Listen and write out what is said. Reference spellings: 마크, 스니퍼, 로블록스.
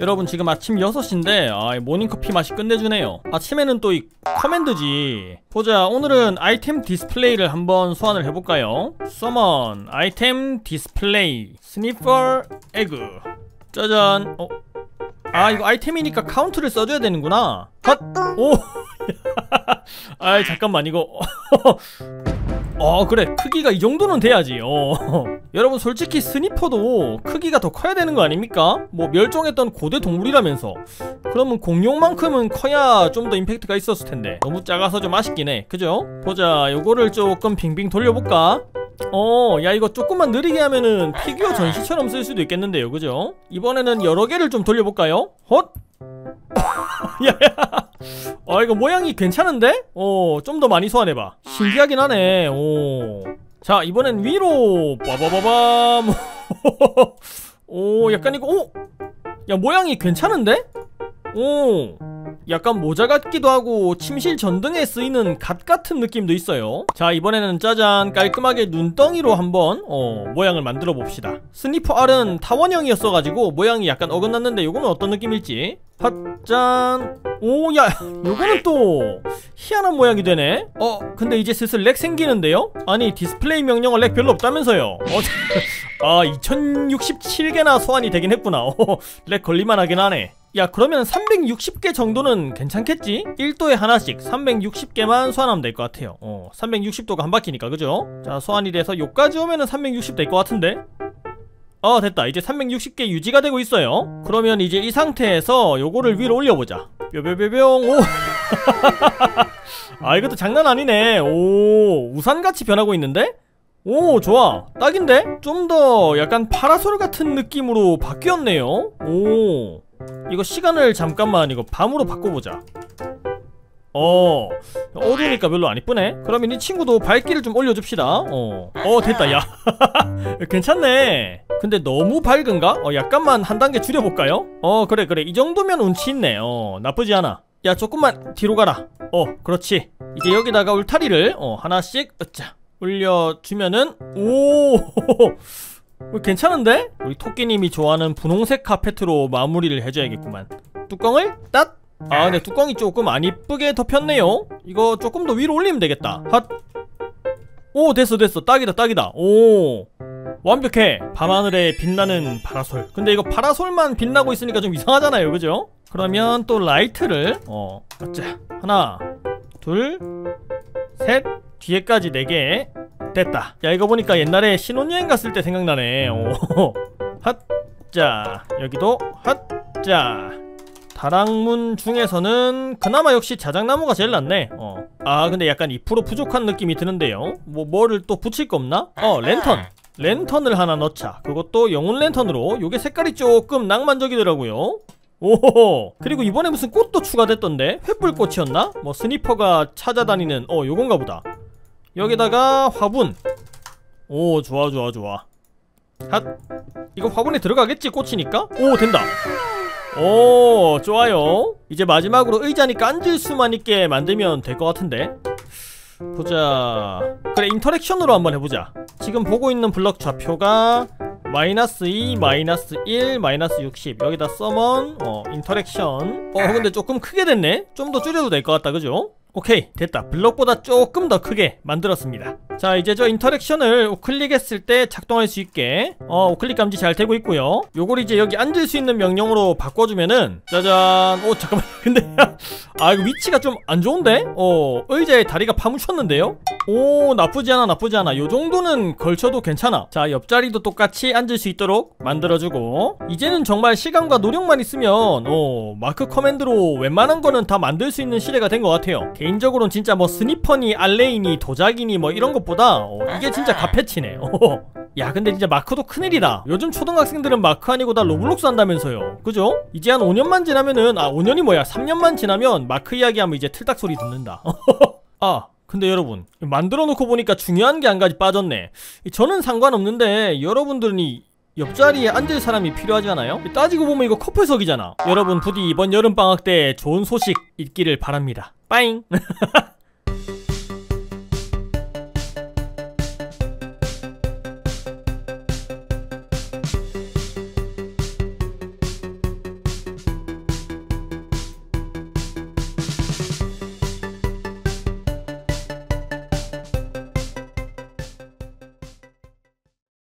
여러분 지금 아침 6시인데 모닝커피 맛이 끝내주네요. 아침에는 또 이 커맨드지. 보자, 오늘은 아이템 디스플레이를 한번 소환을 해볼까요? 서먼 아이템 디스플레이 스니퍼 에그. 짜잔. 아, 이거 아이템이니까 카운트를 써줘야 되는구나. 컷! 오! 아, 잠깐만 이거 그래, 크기가 이 정도는 돼야지. 여러분 솔직히 스니퍼도 크기가 더 커야 되는 거 아닙니까? 뭐 멸종했던 고대 동물이라면서. 그러면 공룡만큼은 커야 좀 더 임팩트가 있었을 텐데 너무 작아서 좀 아쉽긴 해. 그죠? 보자, 요거를 조금 빙빙 돌려볼까? 야, 이거 조금만 느리게 하면은 피규어 전시처럼 쓸 수도 있겠는데요, 그죠? 이번에는 여러 개를 좀 돌려볼까요? 헛! 야야! 이거 모양이 괜찮은데? 좀 더 많이 소환해봐. 신기하긴 하네. 자, 이번엔 위로! 빠바바밤! 약간 이거, 야, 모양이 괜찮은데? 약간 모자 같기도 하고 침실 전등에 쓰이는 갓 같은 느낌도 있어요. 자, 이번에는 짜잔, 깔끔하게 눈덩이로 한번 모양을 만들어 봅시다. 스니퍼 알은 타원형이었어가지고 모양이 약간 어긋났는데 요거는 어떤 느낌일지. 핫짠. 오야, 요거는 또 희한한 모양이 되네. 근데 이제 슬슬 렉 생기는데요? 아니, 디스플레이 명령어 렉 별로 없다면서요. 2067개나 소환이 되긴 했구나. 렉 걸릴만 하긴 하네. 야, 그러면 360개 정도는 괜찮겠지? 1도에 하나씩 360개만 소환하면 될 것 같아요. 360도가 한 바퀴니까, 그죠? 자, 소환이 돼서 요까지 오면은 360 될 것 같은데? 됐다. 이제 360개 유지가 되고 있어요. 그러면 이제 이 상태에서 요거를 위로 올려보자. 뾰뾰뾰뿅. 오! 이것도 장난 아니네. 오, 우산같이 변하고 있는데? 오, 좋아. 딱인데? 좀 더 약간 파라솔 같은 느낌으로 바뀌었네요. 오, 이거 시간을 잠깐만 이거 밤으로 바꿔보자. 어두우니까 별로 안 이쁘네. 그러면 이 친구도 밝기를 좀 올려줍시다. 됐다. 야, 괜찮네. 근데 너무 밝은가? 약간만 한 단계 줄여볼까요? 그래, 이 정도면 운치 있네. 나쁘지 않아. 야, 조금만 뒤로 가라. 그렇지. 이제 여기다가 울타리를 하나씩 으짜 올려주면은, 오, 괜찮은데? 우리 토끼님이 좋아하는 분홍색 카페트로 마무리를 해줘야겠구만. 뚜껑을 딱! 근데 뚜껑이 조금 안 이쁘게 덮였네요. 이거 조금 더 위로 올리면 되겠다. 핫! 오, 됐어. 딱이다. 오, 완벽해. 밤하늘에 빛나는 파라솔. 근데 이거 파라솔만 빛나고 있으니까 좀 이상하잖아요, 그죠? 그러면 또 라이트를 맞자. 하나, 둘, 셋, 뒤에까지 4개. 됐다. 야, 이거 보니까 옛날에 신혼여행 갔을 때 생각나네. 핫자. 여기도 핫자. 다락문 중에서는 그나마 역시 자작나무가 제일 낫네. 근데 약간 2% 부족한 느낌이 드는데요. 뭐를 또 붙일 거 없나? 랜턴을 하나 넣자. 그것도 영혼 랜턴으로. 요게 색깔이 조금 낭만적이더라고요. 오호호. 그리고 이번에 무슨 꽃도 추가됐던데? 횃불꽃이었나? 뭐 스니퍼가 찾아다니는 요건가 보다. 여기다가 화분. 오, 좋아. 핫. 이거 화분에 들어가겠지, 꽃이니까? 오, 된다. 오, 좋아요. 이제 마지막으로 의자니까 앉을 수만 있게 만들면 될 것 같은데. 보자. 그래, 인터랙션으로 한번 해보자. 지금 보고 있는 블럭 좌표가 -2, -1, -60. 여기다 서먼, 인터랙션. 근데 조금 크게 됐네? 좀 더 줄여도 될 것 같다, 그죠? 오케이, 됐다. 블럭보다 조금 더 크게 만들었습니다. 자, 이제 저 인터랙션을 우클릭했을 때 작동할 수 있게 우클릭 감지 잘 되고 있고요. 요걸 이제 여기 앉을 수 있는 명령으로 바꿔주면은 짜잔. 오, 잠깐만, 근데 이거 위치가 좀 안 좋은데? 의자에 다리가 파묻혔는데요? 오, 나쁘지 않아. 요 정도는 걸쳐도 괜찮아. 자, 옆자리도 똑같이 앉을 수 있도록 만들어주고, 이제는 정말 시간과 노력만 있으면 마크 커맨드로 웬만한 거는 다 만들 수 있는 시대가 된 것 같아요. 개인적으로는 진짜 뭐 스니퍼니 알레이니 도자기니 뭐 이런 것보다 이게 진짜 갓패치네. 야, 근데 진짜 마크도 큰일이다. 요즘 초등학생들은 마크 아니고 다 로블록스 한다면서요, 그죠? 이제 한 5년만 지나면은 3년만 지나면 마크 이야기하면 이제 틀딱 소리 듣는다. 근데 여러분, 만들어 놓고 보니까 중요한 게 한 가지 빠졌네. 저는 상관없는데 여러분들은 이 옆자리에 앉을 사람이 필요하지 않아요? 따지고 보면 이거 커플석이잖아. 여러분, 부디 이번 여름방학 때 좋은 소식 있기를 바랍니다. 빠잉!